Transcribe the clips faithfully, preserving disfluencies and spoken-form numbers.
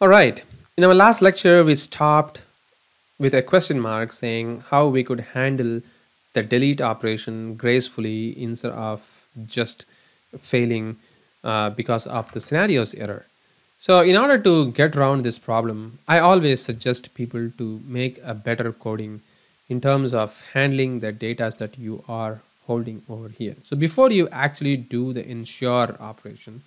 All right, in our last lecture, we stopped with a question mark saying how we could handle the delete operation gracefully instead of just failing uh, because of the scenarios error. So in order to get around this problem, I always suggest people to make a better coding in terms of handling the data that you are holding over here. So before you actually do the ensure operation,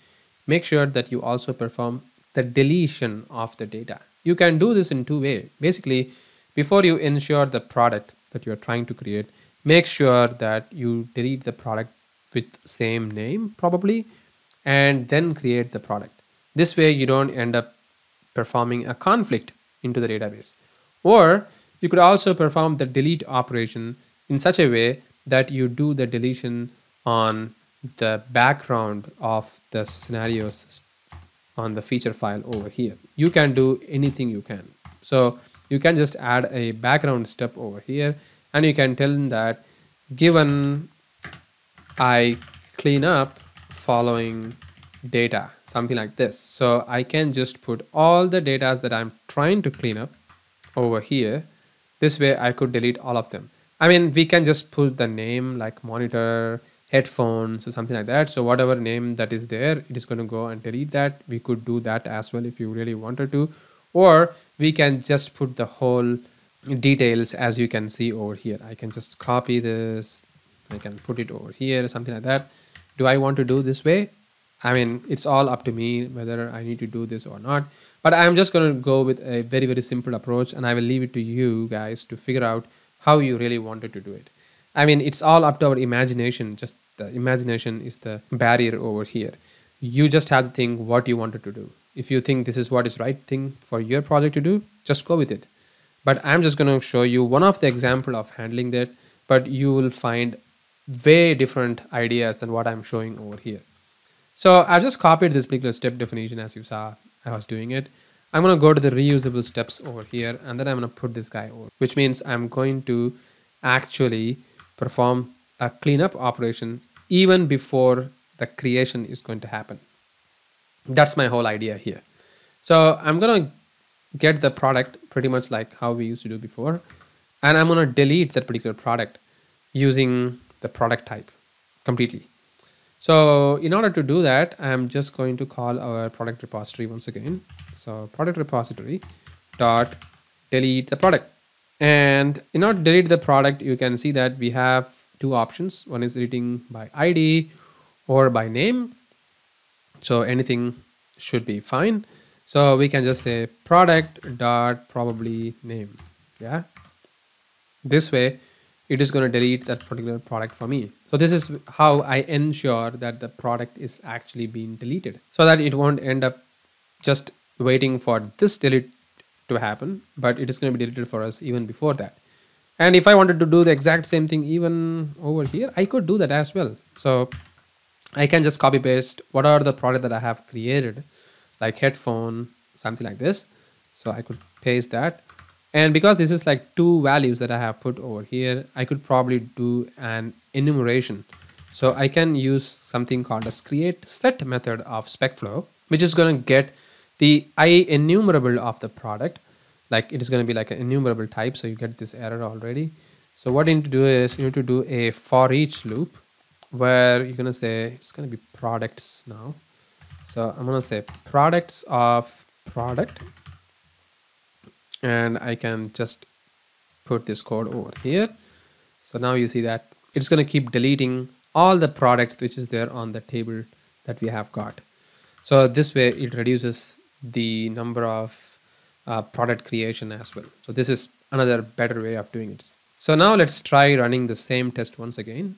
make sure that you also perform the deletion of the data. You can do this in two ways. Basically, before you ensure the product that you are trying to create, make sure that you delete the product with same name probably, and then create the product. This way you don't end up performing a conflict into the database. Or you could also perform the delete operation in such a way that you do the deletion on the background of the scenarios on the feature file over here. You can do anything you can. So you can just add a background step over here, and you can tell them that given I clean up following data, something like this. So I can just put all the data that I'm trying to clean up over here. This way I could delete all of them. I mean, we can just put the name like monitor, headphones, or something like that. So whatever name that is there, it is going to go and delete that. We could do that as well if you really wanted to, or we can just put the whole details as you can see over here. I can just copy this. I can put it over here, something like that. Do I want to do this way? I mean, it's all up to me whether I need to do this or not, but I'm just going to go with a very, very simple approach, and I will leave it to you guys to figure out how you really wanted to do it. I mean, it's all up to our imagination. Just the imagination is the barrier over here. You just have to think what you wanted to do. If you think this is what is right thing for your project to do, just go with it. But I'm just going to show you one of the example of handling that, but you will find way different ideas than what I'm showing over here. So I've just copied this particular step definition as you saw I was doing it. I'm going to go to the reusable steps over here, and then I'm going to put this guy over, which means I'm going to actually perform a cleanup operation even before the creation is going to happen. That's my whole idea here. So I'm going to get the product pretty much like how we used to do before, and I'm going to delete that particular product using the product type completely. So in order to do that, I'm just going to call our product repository once again. So product repository dot delete the product. And in order to delete the product, you can see that we have two options. One is deleting by I D or by name. So anything should be fine. So we can just say product dot probably name. Yeah. This way, it is going to delete that particular product for me. So this is how I ensure that the product is actually being deleted, so that it won't end up just waiting for this delete to happen, but it is going to be deleted for us even before that. And if I wanted to do the exact same thing even over here, I could do that as well. So I can just copy paste what are the product that I have created, like headphone, something like this. So I could paste that. And because this is like two values that I have put over here, I could probably do an enumeration. So I can use something called as create set method of SpecFlow, which is going to get the IEnumerable of the product. Like it is going to be like an enumerable type. So you get this error already. So what you need to do is you need to do a for each loop where you're going to say it's going to be products now. So I'm going to say products of product. And I can just put this code over here. So now you see that it's going to keep deleting all the products which is there on the table that we have got. So this way it reduces the number of uh, product creation as well. So this is another better way of doing it. So now let's try running the same test once again.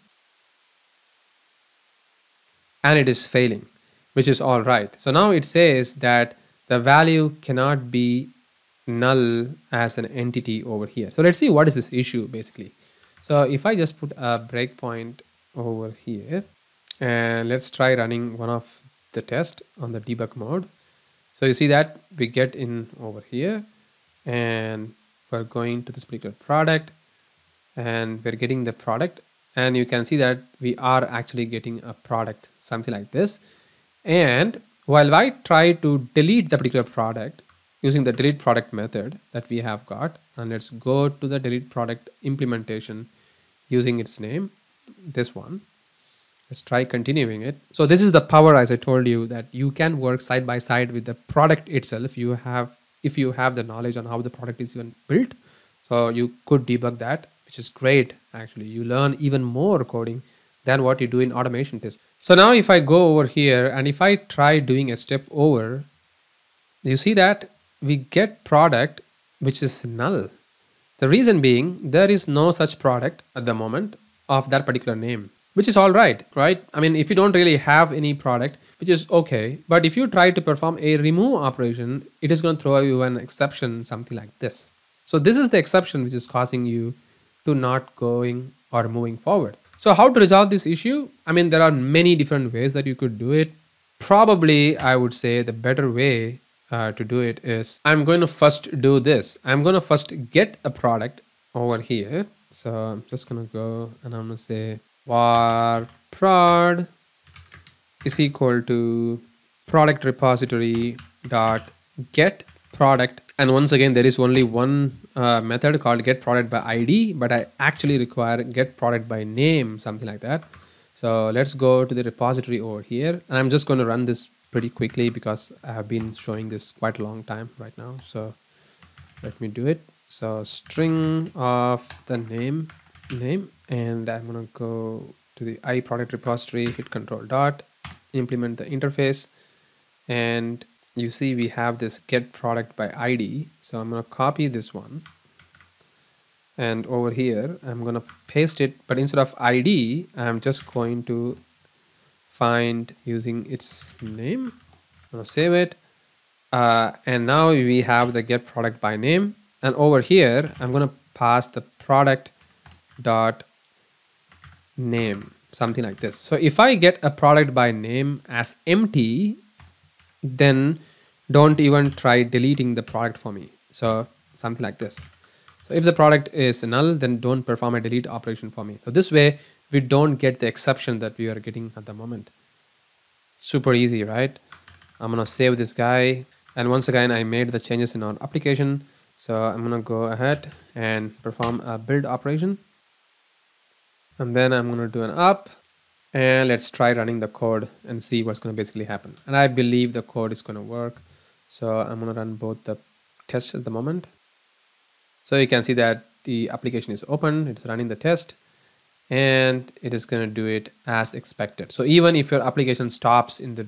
And it is failing, which is all right. So now it says that the value cannot be null as an entity over here. So let's see what is this issue basically. So if I just put a breakpoint over here, and let's try running one of the test on the debug mode. So you see that we get in over here, and we're going to this particular product, and we're getting the product, and you can see that we are actually getting a product, something like this. And while I try to delete the particular product, using the delete product method that we have got, and let's go to the delete product implementation using its name, this one. Let's try continuing it. So this is the power, as I told you, that you can work side by side with the product itself. You have, if you have the knowledge on how the product is even built, so you could debug that, which is great. Actually, you learn even more coding than what you do in automation test. So now if I go over here and if I try doing a step over, you see that we get product, which is null. The reason being, there is no such product at the moment of that particular name, which is all right, right? I mean, if you don't really have any product, which is okay, but if you try to perform a remove operation, it is going to throw you an exception, something like this. So this is the exception which is causing you to not going or moving forward. So how to resolve this issue? I mean, there are many different ways that you could do it. Probably, I would say the better way uh, to do it is, I'm going to first do this. I'm going to first get a product over here. So I'm just going to go and I'm going to say var prod is equal to product repository dot get product. And once again, there is only one uh, method called get product by I D, but I actually require get product by name, something like that. So let's go to the repository over here. And I'm just going to run this pretty quickly because I have been showing this quite a long time right now. So let me do it. So string of the name, name, and I'm going to go to the I product repository, hit control dot, implement the interface, and you see we have this get product by I D. So I'm going to copy this one, and over here I'm going to paste it, but instead of I D, I'm just going to find using its name. I'm going to save it, uh, and now we have the get product by name, and over here I'm going to pass the product dot name, something like this. So if I get a product by name as empty, then don't even try deleting the product for me. So something like this. So if the product is null, then don't perform a delete operation for me. So this way we don't get the exception that we are getting at the moment. Super easy, right? I'm gonna save this guy, and once again I made the changes in our application. So I'm gonna go ahead and perform a build operation, and then I'm gonna do an up. And let's try running the code and see what's going to basically happen. And I believe the code is going to work. So I'm going to run both the tests at the moment. So you can see that the application is open. It's running the test, and it is going to do it as expected. So even if your application stops in the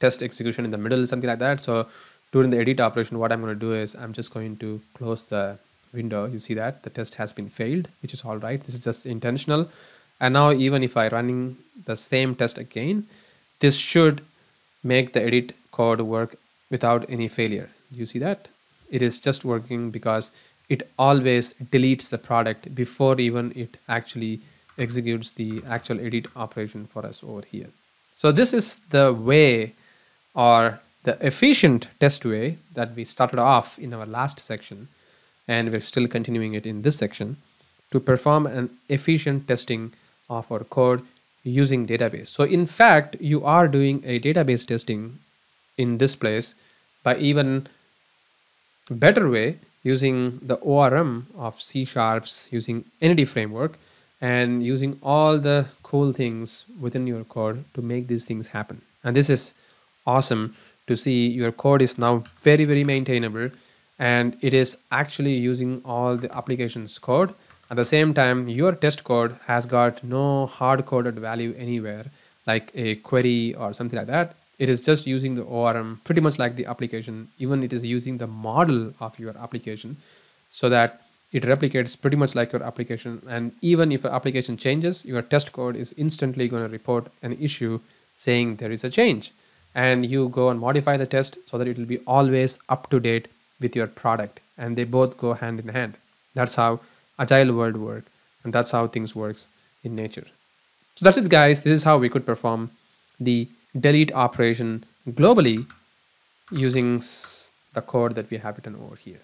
test execution in the middle, something like that. So during the edit operation, what I'm going to do is I'm just going to close the window. You see that the test has been failed, which is all right. This is just intentional. And now even if I running the same test again, this should make the edit code work without any failure. You see that? It is just working because it always deletes the product before even it actually executes the actual edit operation for us over here. So this is the way, or the efficient test way, that we started off in our last section, and we're still continuing it in this section, to perform an efficient testing of our code using database. So in fact, you are doing a database testing in this place by even better way using the O R M of C sharp, using entity framework, and using all the cool things within your code to make these things happen. And this is awesome to see. Your code is now very, very maintainable, and it is actually using all the application's code. At the same time, your test code has got no hard-coded value anywhere, like a query or something like that. It is just using the O R M pretty much like the application. Even it is using the model of your application so that it replicates pretty much like your application. And even if your application changes, your test code is instantly going to report an issue saying there is a change. And you go and modify the test so that it will be always up to date with your product. And they both go hand in hand. That's how agile world work, and that's how things works in nature. So that's it, guys. This is how we could perform the delete operation globally using the code that we have written over here.